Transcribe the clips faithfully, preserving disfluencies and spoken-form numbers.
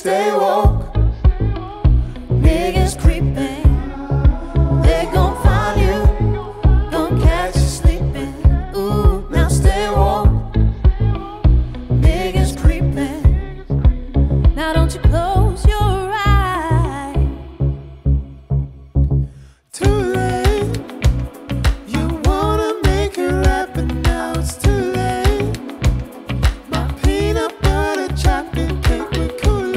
Stay woke, niggas creeping. They gon' find you, gon' catch you sleeping. Ooh, now stay woke, niggas creeping. Now don't you close your eyes. Too late, you wanna make it right, but now it's too late. My peanut butter chocolate cake with Kool-Aid.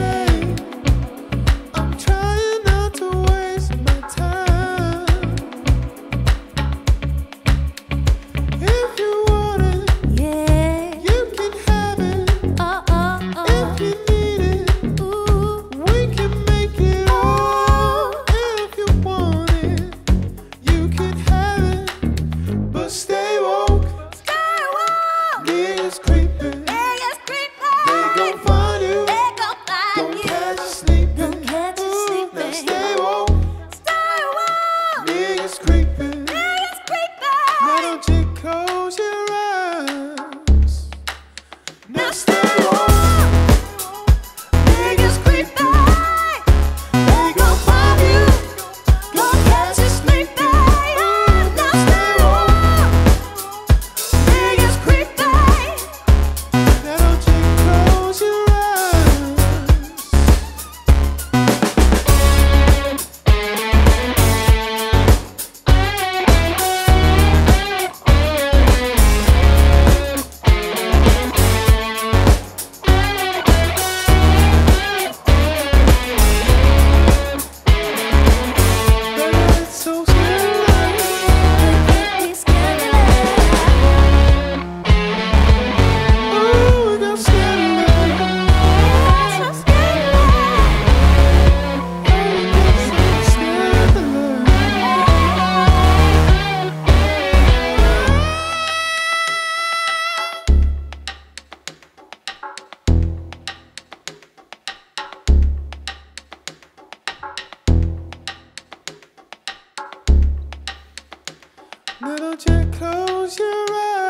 Now don't you close your eyes.